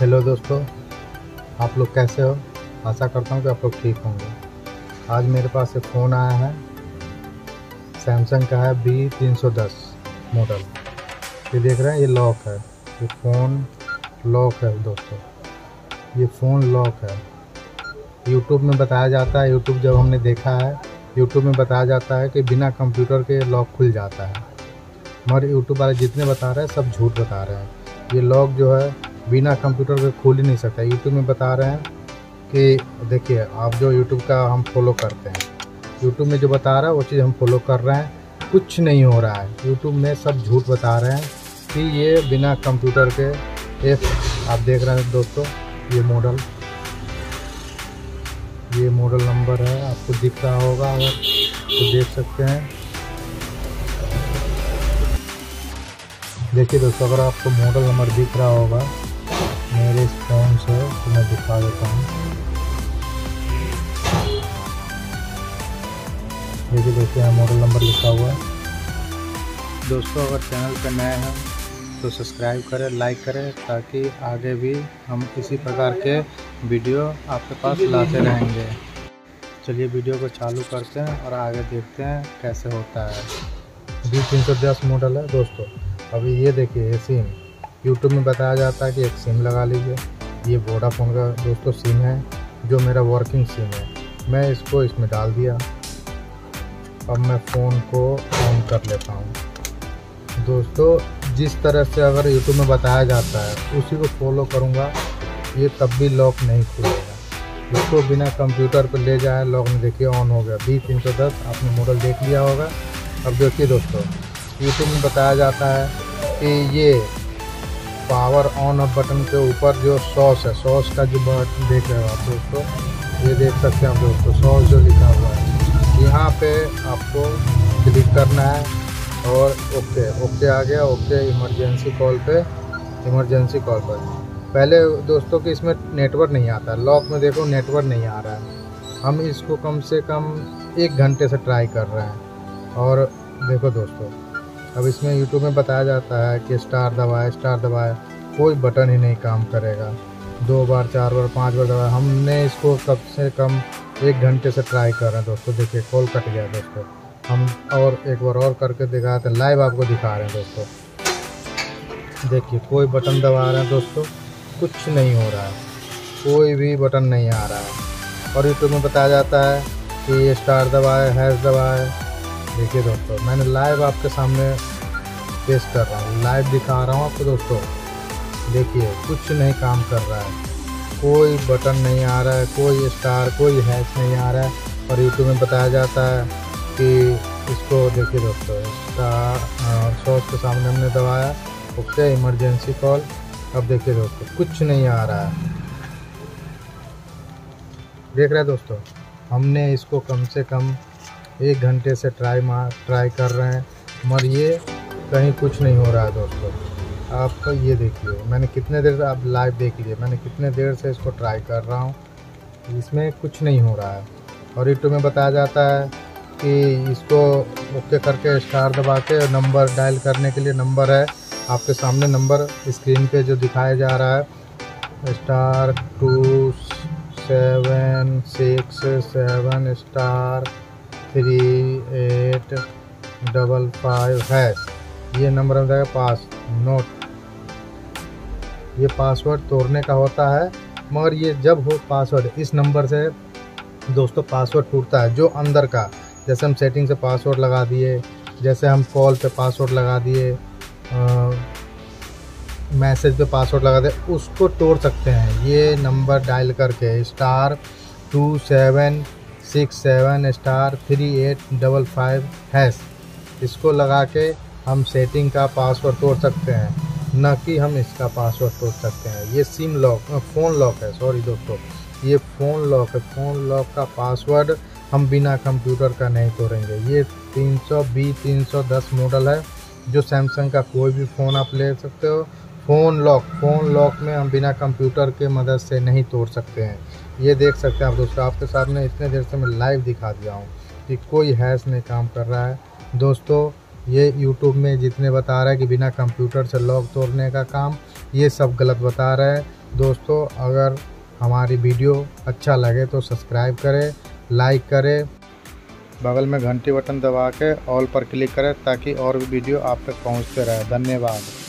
Hello दोस्तों, आप लोग कैसे हो? आशा करता हूँ कि आप लोग ठीक होंगे। आज मेरे पास एक फ़ोन आया है, सैमसंग का है B310 मॉडल। ये देख रहे हैं, ये लॉक है, ये फ़ोन लॉक है दोस्तों, ये फ़ोन लॉक है। YouTube में बताया जाता है, YouTube जब हमने देखा है, YouTube में बताया जाता है कि बिना कंप्यूटर के लॉक खुल जाता है, मगर YouTube वाले जितने बता रहे हैं सब झूठ बता रहे हैं। ये लॉक जो है बिना कंप्यूटर के खोल ही नहीं सकता। यूट्यूब में बता रहे हैं कि देखिए, आप जो यूट्यूब का हम फॉलो करते हैं, यूट्यूब में जो बता रहा है वो चीज़ हम फॉलो कर रहे हैं, कुछ नहीं हो रहा है। यूट्यूब में सब झूठ बता रहे हैं कि ये बिना कंप्यूटर के ऐप। आप देख रहे हैं दोस्तों, ये मॉडल नंबर है, आपको दिख रहा होगा, तो देख सकते हैं। देखिए दोस्तों, अगर आपको मॉडल नंबर दिख रहा होगा मेरे इस फ़ोन से, तो मैं दिखा देता हूँ। देखिए दोस्तों, यहाँ मॉडल नंबर लिखा हुआ है। दोस्तों, अगर चैनल पर नए हैं तो सब्सक्राइब करें, लाइक करें, ताकि आगे भी हम इसी प्रकार के वीडियो आपके पास लाते रहेंगे। चलिए वीडियो को चालू करते हैं और आगे देखते हैं कैसे होता है। B310 मॉडल है दोस्तों। अभी ये देखिए, ये सिम यूट्यूब में बताया जाता है कि एक सिम लगा लीजिए। ये वोडाफोन का दोस्तों सिम है, जो मेरा वर्किंग सिम है। मैं इसको इसमें डाल दिया। अब मैं फ़ोन को ऑन कर लेता हूँ। दोस्तों, जिस तरह से अगर यूट्यूब में बताया जाता है उसी को फॉलो करूँगा, ये तब भी लॉक नहीं खुलेगा। इसको बिना कंप्यूटर पर ले जाए, लॉक में देखिए ऑन हो गया। B310 आपने मॉडल देख लिया होगा। अब देखिए दोस्तों, यूट्यूब में बताया जाता है कि ये पावर ऑन ऑफ बटन के ऊपर जो सॉस है, सॉस का जो बटन देख रहे हो आप दोस्तों, ये देख सकते हैं आप दोस्तों, सॉस जो लिखा हुआ है, यहाँ पे आपको क्लिक करना है और ओके आ गया। ओके, इमरजेंसी कॉल पे पहले दोस्तों कि इसमें नेटवर्क नहीं आता। लॉक में देखो नेटवर्क नहीं आ रहा है। हम इसको कम से कम 1 घंटे से ट्राई कर रहे हैं। और देखो दोस्तों, अब इसमें यूट्यूब में बताया जाता है कि स्टार दबाए, कोई बटन ही नहीं काम करेगा। 2 बार 4 बार 5 बार दबाए। हमने इसको कम से कम 1 घंटे से ट्राई कर रहे हैं दोस्तों। देखिए कॉल कट गया दोस्तों। हम और एक बार और करके दिखाया था, लाइव आपको दिखा रहे हैं दोस्तों। देखिए कोई बटन दबा रहे हैं दोस्तों, कुछ नहीं हो रहा है, कोई भी बटन नहीं आ रहा है। और यूट्यूब में बताया जाता है कि ये स्टार दबाए, हैश दबाए। देखिए दोस्तों, मैंने लाइव आपके सामने पेश कर रहा हूँ, लाइव दिखा रहा हूँ आपको दोस्तों। देखिए कुछ नहीं काम कर रहा है, कोई बटन नहीं आ रहा है, कोई स्टार, कोई हैश नहीं आ रहा है। और यूट्यूब में बताया जाता है कि इसको देखिए दोस्तों, स्टार सॉस के सामने हमने दबाया, ओके इमरजेंसी कॉल। अब देखिए दोस्तों, कुछ नहीं आ रहा है। देख रहे हैं दोस्तों, हमने इसको कम से कम 1 घंटे से ट्राई कर रहे हैं, मगर ये कहीं कुछ नहीं हो रहा है दोस्तों। आप ये देखिए, मैंने कितने देर, आप लाइव देख लिए, मैंने कितने देर से इसको ट्राई कर रहा हूँ, इसमें कुछ नहीं हो रहा है। और यूट्यूब में बताया जाता है कि इसको ओके करके स्टार दबा के नंबर डायल करने के लिए, नंबर है आपके सामने, नंबर स्क्रीन पे जो दिखाया जा रहा है, *27667*385 हैश, ये नंबर हम देगा पास नोट। ये पासवर्ड तोड़ने का होता है, मगर ये जब हो पासवर्ड इस नंबर से दोस्तों पासवर्ड टूटता है, जो अंदर का, जैसे हम सेटिंग से पासवर्ड लगा दिए, जैसे हम कॉल पे पासवर्ड लगा दिए, मैसेज पे पासवर्ड लगा दिए, उसको तोड़ सकते हैं ये नंबर डायल करके, *27667*385 हैश। इसको लगा के हम सेटिंग का पासवर्ड तोड़ सकते हैं, न कि हम इसका पासवर्ड तोड़ सकते हैं। ये सिम लॉक, फ़ोन लॉक है, सॉरी दोस्तों, ये फ़ोन लॉक है। फ़ोन लॉक का पासवर्ड हम बिना कंप्यूटर का नहीं तोड़ेंगे। ये B310 मॉडल है, जो सैमसंग का कोई भी फ़ोन आप ले सकते हो। फ़ोन लॉक में हम बिना कंप्यूटर के मदद से नहीं तोड़ सकते हैं। ये देख सकते हैं आप दोस्तों, आपके सामने इतने देर से मैं लाइव दिखा दिया हूँ कि कोई हैश नहीं काम कर रहा है दोस्तों। ये यूट्यूब में जितने बता रहा है कि बिना कंप्यूटर से लॉक तोड़ने का काम, ये सब गलत बता रहा है। दोस्तों अगर हमारी वीडियो अच्छा लगे तो सब्सक्राइब करें, लाइक करें, बगल में घंटी बटन दबा के ऑल पर क्लिक करें ताकि और भी वीडियो आप तक पहुँचते रहे। धन्यवाद।